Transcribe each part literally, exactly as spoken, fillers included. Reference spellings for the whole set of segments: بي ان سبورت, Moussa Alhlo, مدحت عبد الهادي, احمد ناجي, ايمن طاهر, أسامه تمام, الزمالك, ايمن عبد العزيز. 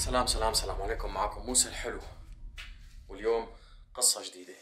سلام سلام سلام عليكم، معكم موسى الحلو، واليوم قصة جديدة.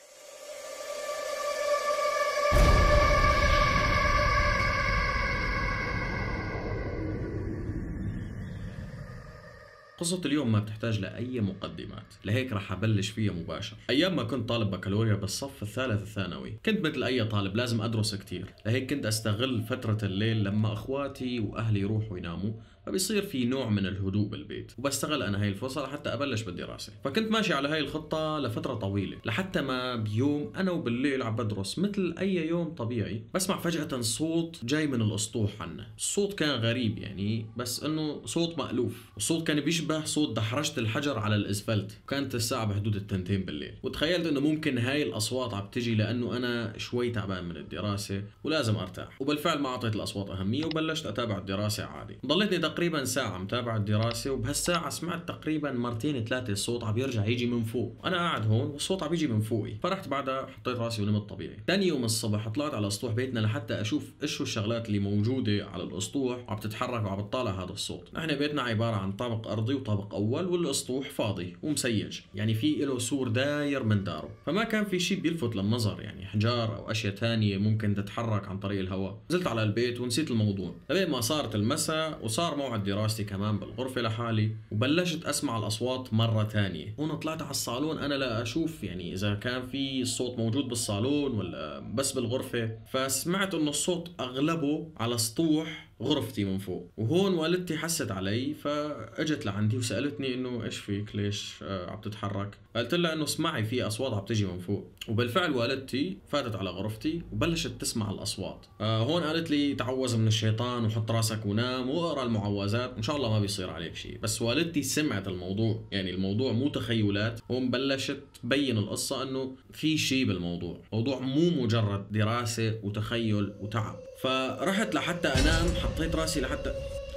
قصة اليوم ما بتحتاج لأي مقدمات، لهيك رح أبلش فيها مباشر. أيام ما كنت طالب بكالوريا بالصف الثالث الثانوي، كنت مثل أي طالب لازم أدرس كتير، لهيك كنت أستغل فترة الليل لما أخواتي وأهلي يروحوا يناموا، فبيصير في نوع من الهدوء بالبيت، وبستغل أنا هاي الفرصة لحتى أبلش بالدراسة. فكنت ماشي على هاي الخطة لفترة طويلة، لحتى ما بيوم أنا وبالليل عم بدرس مثل أي يوم طبيعي، بسمع فجأة صوت جاي من الأسطوح عنا. الصوت كان غريب يعني، بس إنه صوت مألوف، الصوت كان بيشبه صوت دحرجة الحجر على الاسفلت، وكانت الساعة بحدود التنتين بالليل. وتخيلت انه ممكن هاي الاصوات عم تجي لانه انا شوي تعبان من الدراسة ولازم ارتاح، وبالفعل ما اعطيت الاصوات اهمية وبلشت اتابع الدراسة عادي. ضليتني تقريبا ساعة متابع الدراسة، وبهالساعة سمعت تقريبا مرتين ثلاثة الصوت عم يرجع يجي من فوق. انا قاعد هون والصوت عم يجي من فوقي، فرحت بعدها حطيت راسي ونمت طبيعي. ثاني يوم الصبح طلعت على اسطوح بيتنا لحتى اشوف ايش الشغلات اللي موجودة على الاسطوح وعم تتحرك وعم تطالع هذا الصوت. نحن بيتنا عبارة عن طابق ارضي وطابق اول، والاسطوح فاضي ومسيج، يعني في له سور داير من داره، فما كان في شيء بيلفت للنظر، يعني حجار او اشياء ثانيه ممكن تتحرك عن طريق الهواء. نزلت على البيت ونسيت الموضوع، لبين ما صارت المساء وصار موعد دراستي كمان بالغرفه لحالي، وبلشت اسمع الاصوات مره ثانيه. هون طلعت على الصالون انا لا اشوف يعني اذا كان في الصوت موجود بالصالون ولا بس بالغرفه، فسمعت انه الصوت اغلبه على سطوح غرفتي من فوق. وهون والدتي حست علي، فاجت لعندي وسالتني انه ايش فيك، ليش عم تتحرك؟ قلت لها انه اسمعي، في اصوات عم تجي من فوق. وبالفعل والدتي فاتت على غرفتي وبلشت تسمع الاصوات. آه هون قالت لي تعوذ من الشيطان وحط راسك ونام واقرا المعوذات ان شاء الله ما بيصير عليك شيء. بس والدتي سمعت الموضوع، يعني الموضوع مو تخيلات. هون بلشت تبين القصه انه في شيء بالموضوع، موضوع مو مجرد دراسه وتخيل وتعب. فرحت لحتى انام، حطيت راسي لحتى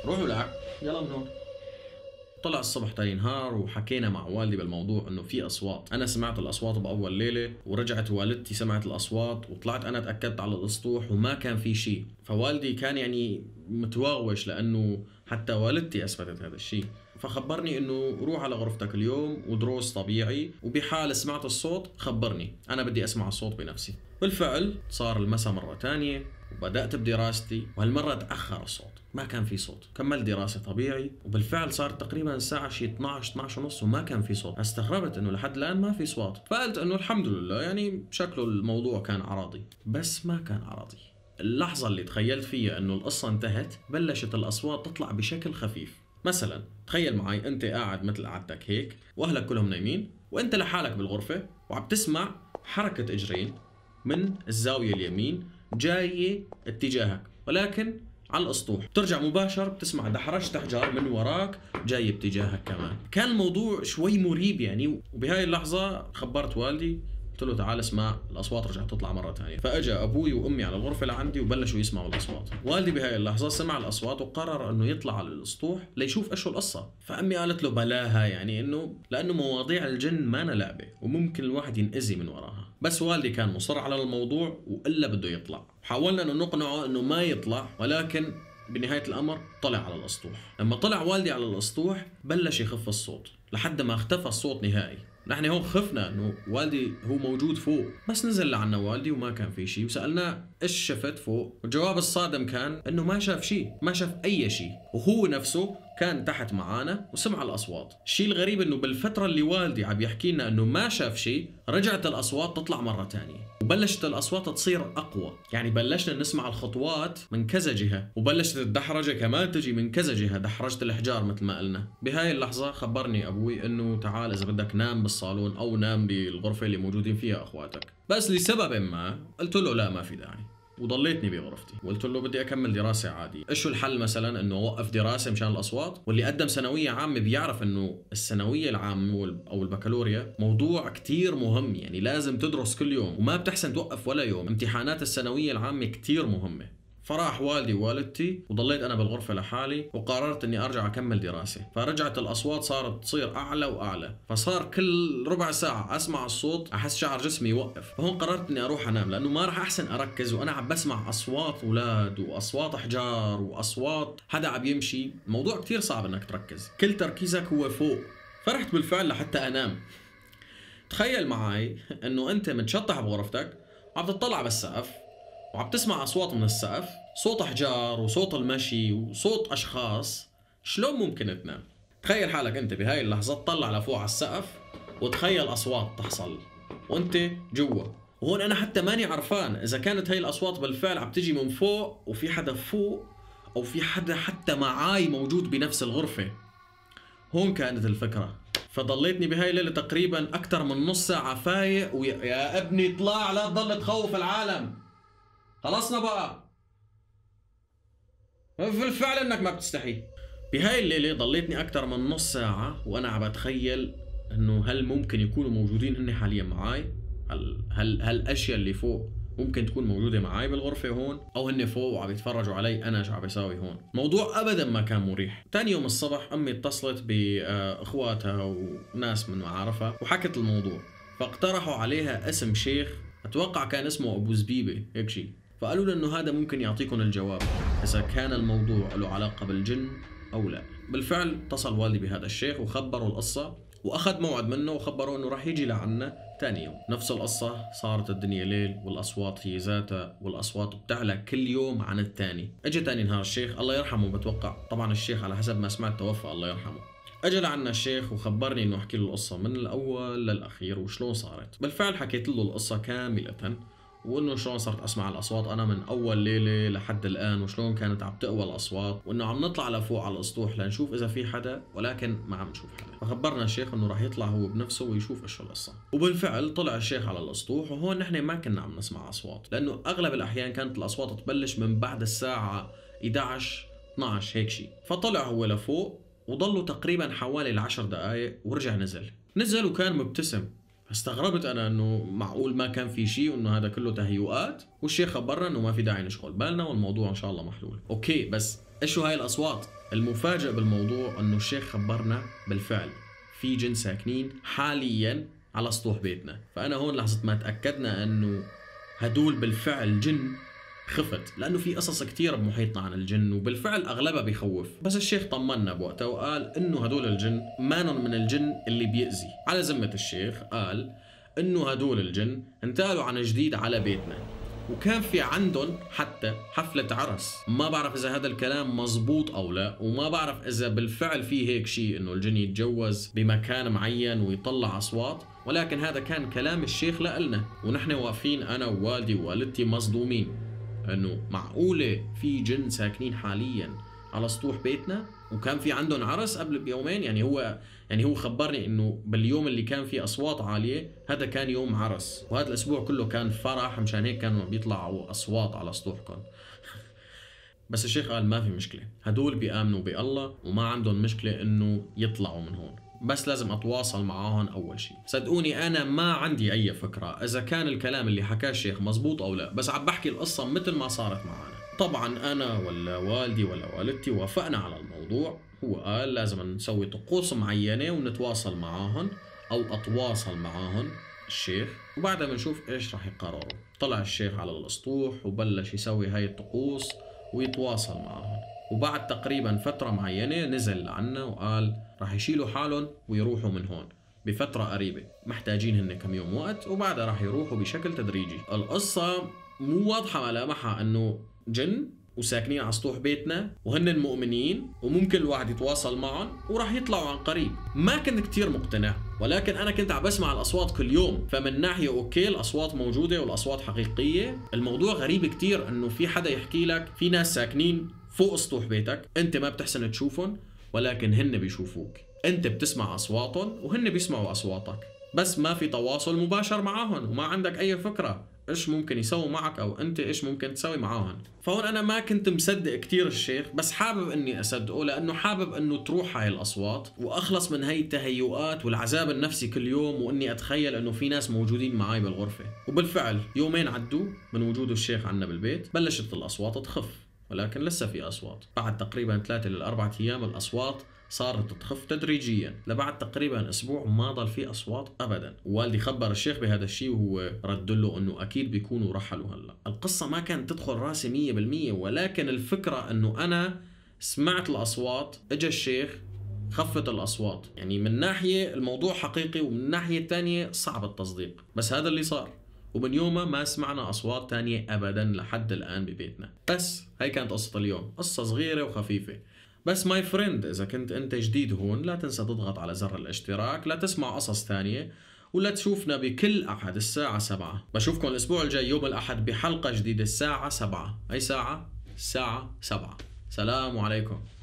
روحوا لعب يلا من هون. طلع الصبح تاني نهار وحكينا مع والدي بالموضوع انه في اصوات، انا سمعت الاصوات باول ليله ورجعت والدتي سمعت الاصوات وطلعت انا تاكدت على الاسطوح وما كان في شيء. فوالدي كان يعني متواوش لانه حتى والدتي اثبتت هذا الشيء، فخبرني انه روح على غرفتك اليوم ودروس طبيعي، وبحال سمعت الصوت خبرني، انا بدي اسمع الصوت بنفسي. بالفعل صار المساء مره ثانيه وبدات بدراستي، وهالمره تاخر الصوت، ما كان في صوت، كملت دراسه طبيعي. وبالفعل صار تقريبا الساعه شي اثنعش اثنعش ونص وما كان في صوت. استغربت انه لحد الان ما في صوت، فقلت انه الحمد لله، يعني شكله الموضوع كان عراضي. بس ما كان عراضي. اللحظه اللي تخيلت فيها انه القصه انتهت، بلشت الاصوات تطلع بشكل خفيف. مثلا تخيل معي انت قاعد مثل قعدتك هيك واهلك كلهم نايمين وانت لحالك بالغرفه، وعم تسمع حركه اجرين من الزاويه اليمين جايه اتجاهك، ولكن على الاسطوح. بترجع مباشر بتسمع دحرجة حجار من وراك جاي اتجاهك كمان. كان الموضوع شوي مريب يعني، وبهاي اللحظه خبرت والدي، قلت له تعال اسمع الاصوات رجعت تطلع مره ثانيه. فاجا ابوي وامي على الغرفه لعندي وبلشوا يسمعوا الاصوات. والدي بهاي اللحظه سمع الاصوات وقرر انه يطلع على الاسطوح ليشوف ايش القصه. فامي قالت له بلاها، يعني انه لانه مواضيع الجن ما أنا لعبه وممكن الواحد ينأذي من وراها. بس والدي كان مصر على الموضوع والا بده يطلع. حاولنا انه نقنعه انه ما يطلع، ولكن بنهايه الامر طلع على الاسطوح. لما طلع والدي على الاسطوح بلش يخف الصوت لحد ما اختفى الصوت نهائي. نحن هون خفنا انه والدي هو موجود فوق، بس نزل لعنا والدي وما كان في شيء، وسالناه ايش شفت فوق؟ والجواب الصادم كان انه ما شاف شيء، ما شاف اي شيء، وهو نفسه كان تحت معانا وسمع الاصوات. الشيء الغريب انه بالفتره اللي والدي عم يحكي لنا انه ما شاف شيء، رجعت الاصوات تطلع مره ثانيه، وبلشت الاصوات تصير اقوى، يعني بلشنا نسمع الخطوات من كذا جهه، وبلشت الدحرجه كمان تجي من كذا جهه، دحرجه الحجار مثل ما قلنا. بهاي اللحظه خبرني ابوي انه تعال اذا بدك نام بالصالون او نام بالغرفه اللي موجودين فيها اخواتك، بس لسبب ما قلت له لا ما في داعي، وضليتني بغرفتي. وقلت له بدي اكمل دراسه عادي، ايش الحل مثلا؟ انه اوقف دراسه مشان الاصوات؟ واللي قدم ثانويه عامه بيعرف انه الثانويه العامه او البكالوريا موضوع كثير مهم، يعني لازم تدرس كل يوم وما بتحسن توقف ولا يوم، امتحانات الثانويه العامه كثير مهمه. فراح والدي ووالدتي وضليت انا بالغرفه لحالي، وقررت اني ارجع اكمل دراسه. فرجعت الاصوات صارت تصير اعلى واعلى، فصار كل ربع ساعه اسمع الصوت احس شعر جسمي يوقف. فهون قررت اني اروح انام، لانه ما راح احسن اركز وانا عم بسمع اصوات اولاد واصوات احجار واصوات حدا عم يمشي. الموضوع كثير صعب انك تركز، كل تركيزك هو فوق. فرحت بالفعل لحتى انام. تخيل معي انه انت متشطح بغرفتك وعم تطلع بالسقف وعم تسمع اصوات من السقف، صوت احجار وصوت المشي وصوت اشخاص، شلون ممكن تنام؟ تخيل حالك انت بهاي اللحظه تطلع لفوق على السقف وتخيل اصوات تحصل وانت جوا. وهون انا حتى ماني عرفان اذا كانت هاي الاصوات بالفعل عم تجي من فوق وفي حدا فوق او في حدا حتى معاي موجود بنفس الغرفه. هون كانت الفكره. فضليتني بهاي الليله تقريبا اكثر من نص ساعه فايق، ويا ابني اطلع لا تضل تخوف العالم، خلصنا بقى، بالفعل انك ما بتستحي. بهاي الليله ضليتني اكثر من نص ساعه وانا عم بتخيل انه هل ممكن يكونوا موجودين هن حاليا معاي؟ هل هل هالاشياء اللي فوق ممكن تكون موجوده معاي بالغرفه هون، او هن فوق وعم يتفرجوا علي انا شو عم بساوي هون؟ موضوع ابدا ما كان مريح. ثاني يوم الصبح امي اتصلت باخواتها وناس من معارفها وحكت الموضوع، فاقترحوا عليها اسم شيخ، اتوقع كان اسمه ابو زبيبه هيك شيء، فقالوا له انه هذا ممكن يعطيكم الجواب اذا كان الموضوع له علاقه بالجن او لا. بالفعل اتصل والدي بهذا الشيخ وخبروا القصه، واخذ موعد منه وخبروا انه راح يجي لعنا ثاني يوم. نفس القصه، صارت الدنيا ليل والاصوات هي ذاتها، والاصوات بتعلى كل يوم عن الثاني. اجى ثاني نهار الشيخ الله يرحمه، بتوقع طبعا الشيخ على حسب ما سمعت توفى الله يرحمه. اجى لعنا الشيخ وخبرني انه احكي له القصه من الاول للاخير وشلون صارت. بالفعل حكيت له القصه كامله، وانه شلون صرت اسمع الاصوات انا من اول ليله لحد الان، وشلون كانت عم تقوى الاصوات، وانه عم نطلع لفوق على الاسطوح لنشوف اذا في حدا، ولكن ما عم نشوف حدا. فخبرنا الشيخ انه راح يطلع هو بنفسه ويشوف ايش القصه. وبالفعل طلع الشيخ على الاسطوح، وهون نحن ما كنا عم نسمع اصوات، لانه اغلب الاحيان كانت الاصوات تبلش من بعد الساعه احدعش اثنعش هيك شيء. فطلع هو لفوق وضلوا تقريبا حوالي العشر دقائق ورجع نزل. نزل وكان مبتسم، استغربت انا انه معقول ما كان في شيء وانه هذا كله تهيؤات، والشيخ خبرنا انه ما في داعي نشغل بالنا والموضوع ان شاء الله محلول. اوكي، بس ايش هاي الاصوات؟ المفاجئ بالموضوع انه الشيخ خبرنا بالفعل في جن ساكنين حاليا على سطوح بيتنا. فانا هون لحظه ما تاكدنا انه هدول بالفعل جن خفت، لانه في قصص كثيره بمحيطنا عن الجن وبالفعل اغلبها بخوف. بس الشيخ طمنا بوقتها وقال انه هدول الجن مانن من الجن اللي بيأذي. على ذمه الشيخ قال انه هدول الجن انتقلوا عن جديد على بيتنا، وكان في عندهم حتى حفله عرس. ما بعرف اذا هذا الكلام مزبوط او لا، وما بعرف اذا بالفعل في هيك شيء انه الجن يتجوز بمكان معين ويطلع اصوات، ولكن هذا كان كلام الشيخ لنا. ونحن واقفين انا ووالدي ووالدتي مصدومين، انه معقوله في جن ساكنين حاليا على سطوح بيتنا وكان في عندهم عرس قبل بيومين. يعني هو يعني هو خبرني انه باليوم اللي كان فيه اصوات عاليه هذا كان يوم عرس، وهذا الاسبوع كله كان فرح، مشان هيك كانوا بيطلعوا اصوات على سطوحكم. بس الشيخ قال ما في مشكله، هدول بيامنوا بالله وما عندهم مشكله انه يطلعوا من هون، بس لازم اتواصل معاهم اول شيء. صدقوني انا ما عندي اي فكره اذا كان الكلام اللي حكاه الشيخ مزبوط او لا، بس عم بحكي القصه مثل ما صارت معنا. طبعا انا ولا والدي ولا والدتي وافقنا على الموضوع. هو قال لازم نسوي طقوس معينه ونتواصل معاهم، او اتواصل معاهم الشيخ وبعدها بنشوف ايش راح يقرروا. طلع الشيخ على الاسطوح وبلش يسوي هاي الطقوس ويتواصل معاهم، وبعد تقريبا فتره معينه نزل عنا وقال راح يشيلوا حالهم ويروحوا من هون بفترة قريبة، محتاجين هن كم يوم وقت وبعدها راح يروحوا بشكل تدريجي. القصة مو واضحة ملامحها انه جن وساكنين على سطوح بيتنا وهن مؤمنين وممكن الواحد يتواصل معهم وراح يطلعوا عن قريب. ما كنت كتير مقتنع، ولكن انا كنت عم بسمع الاصوات كل يوم، فمن ناحية اوكي الاصوات موجودة والاصوات حقيقية. الموضوع غريب كتير انه في حدا يحكي لك في ناس ساكنين فوق سطوح بيتك انت ما بتحسن تشوفهم، ولكن هن بيشوفوك، انت بتسمع اصواتهم وهن بيسمعوا اصواتك، بس ما في تواصل مباشر معاهم وما عندك اي فكره ايش ممكن يسووا معك او انت ايش ممكن تسوي معاهم. فهون انا ما كنت مصدق كثير الشيخ، بس حابب اني اصدقه لانه حابب انه تروح هاي الاصوات واخلص من هاي التهيؤات والعذاب النفسي كل يوم، واني اتخيل انه في ناس موجودين معي بالغرفه. وبالفعل يومين عدوا من وجوده الشيخ عنا بالبيت، بلشت الاصوات تخف، ولكن لسه في اصوات. بعد تقريبا ثلاثة لأربعة ايام الاصوات صارت تخف تدريجيا، لبعد تقريبا اسبوع ما ضل في اصوات ابدا. والدي خبر الشيخ بهذا الشيء وهو رد له انه اكيد بيكونوا رحلوا هلا. القصه ما كانت تدخل راسي مية بالمية، ولكن الفكره انه انا سمعت الاصوات، اجى الشيخ خفت الاصوات، يعني من ناحيه الموضوع حقيقي ومن ناحيه الثانيه صعب التصديق، بس هذا اللي صار. ومن يومها ما سمعنا اصوات ثانيه ابدا لحد الان ببيتنا. بس هي كانت قصه اليوم، قصه صغيره وخفيفه. بس ماي فريند، إذا كنت أنت جديد هون لا تنسى تضغط على زر الاشتراك لا تسمع قصص ثانية، ولا تشوفنا بكل أحد الساعة سبعة. بشوفكم الأسبوع الجاي يوم الأحد بحلقة جديدة الساعة سبعة. أي ساعة؟ الساعة سبعة. سلام عليكم.